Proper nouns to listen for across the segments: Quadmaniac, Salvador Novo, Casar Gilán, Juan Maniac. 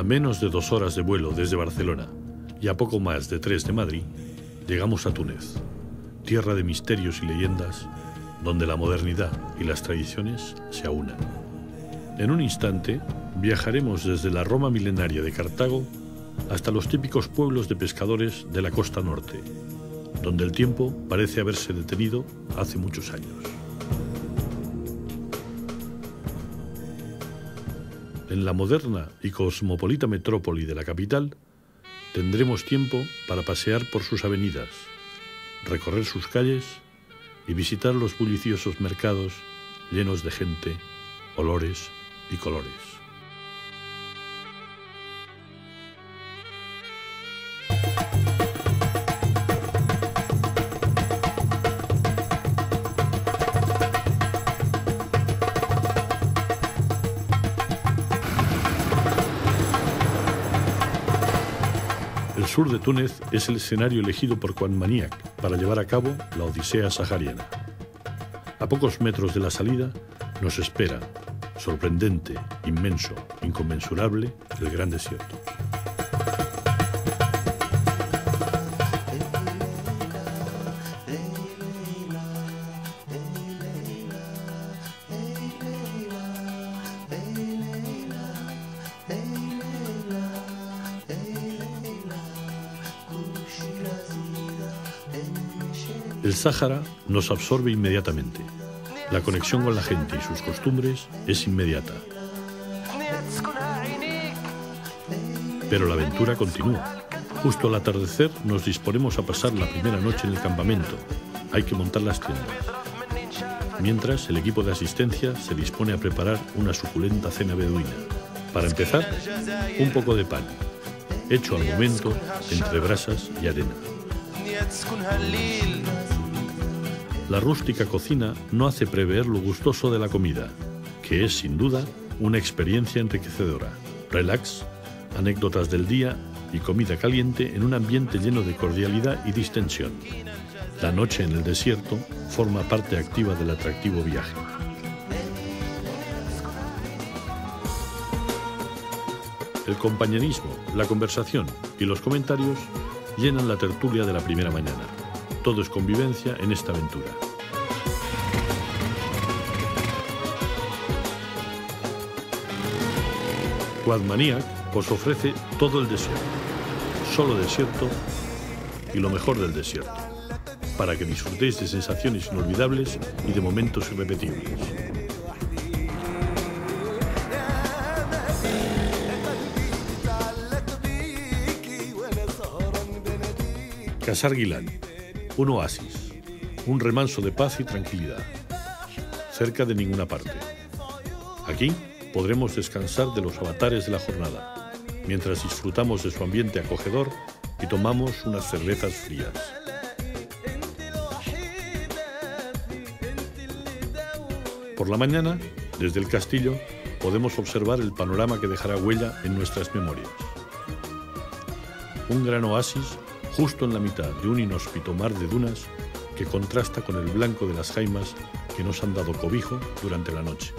A menos de 2 horas de vuelo desde Barcelona y a poco más de 3 de Madrid, llegamos a Túnez, tierra de misterios y leyendas, donde la modernidad y las tradiciones se aunan. En un instante viajaremos desde la Roma milenaria de Cartago hasta los típicos pueblos de pescadores de la costa norte, donde el tiempo parece haberse detenido hace muchos años. En la moderna y cosmopolita metrópoli de la capital, tendremos tiempo para pasear por sus avenidas, recorrer sus calles y visitar los bulliciosos mercados llenos de gente, olores y colores. El sur de Túnez es el escenario elegido por Juan Maniac para llevar a cabo la odisea sahariana. A pocos metros de la salida nos espera, sorprendente, inmenso, inconmensurable, el gran desierto. El Sáhara nos absorbe inmediatamente. La conexión con la gente y sus costumbres es inmediata. Pero la aventura continúa. Justo al atardecer nos disponemos a pasar la primera noche en el campamento. Hay que montar las tiendas. Mientras, el equipo de asistencia se dispone a preparar una suculenta cena beduina. Para empezar, un poco de pan, hecho al momento entre brasas y arena. La rústica cocina no hace prever lo gustoso de la comida, que es, sin duda, una experiencia enriquecedora. Relax, anécdotas del día y comida caliente en un ambiente lleno de cordialidad y distensión. La noche en el desierto forma parte activa del atractivo viaje. El compañerismo, la conversación y los comentarios llenan la tertulia de la primera mañana. Todo es convivencia en esta aventura. Quadmaniac os ofrece todo el desierto, solo desierto y lo mejor del desierto, para que disfrutéis de sensaciones inolvidables y de momentos irrepetibles. Casar Gilán. Un oasis, un remanso de paz y tranquilidad, cerca de ninguna parte. Aquí podremos descansar de los avatares de la jornada, mientras disfrutamos de su ambiente acogedor y tomamos unas cervezas frías. Por la mañana, desde el castillo, podemos observar el panorama que dejará huella en nuestras memorias. Un gran oasis justo en la mitad de un inhóspito mar de dunas que contrasta con el blanco de las jaimas que nos han dado cobijo durante la noche.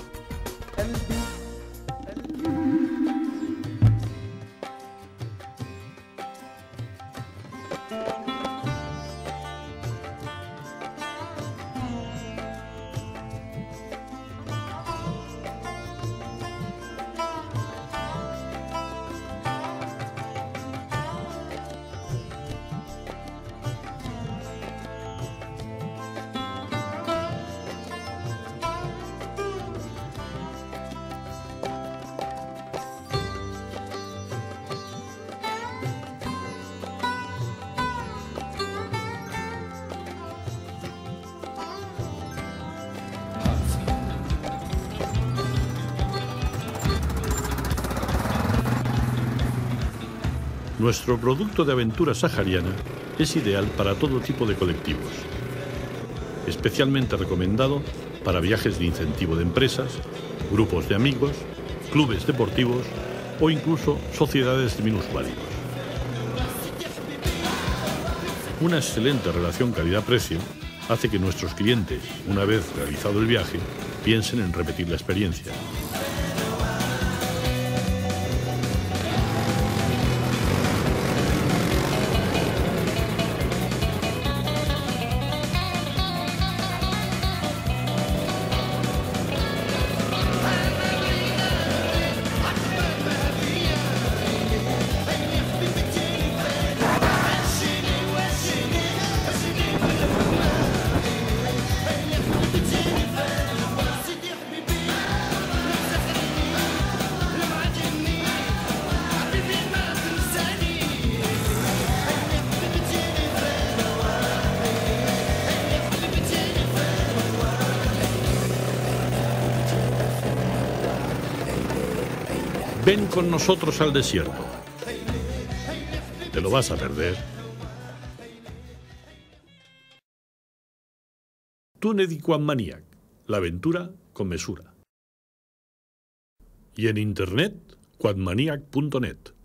Nuestro producto de aventura sahariana es ideal para todo tipo de colectivos, especialmente recomendado para viajes de incentivo de empresas, grupos de amigos, clubes deportivos o incluso sociedades de minusválidos. Una excelente relación calidad-precio hace que nuestros clientes, una vez realizado el viaje, piensen en repetir la experiencia. Ven con nosotros al desierto. Te lo vas a perder. Túnez y Juan Maniac, la aventura con mesura. Y en internet, quadmaniac.net.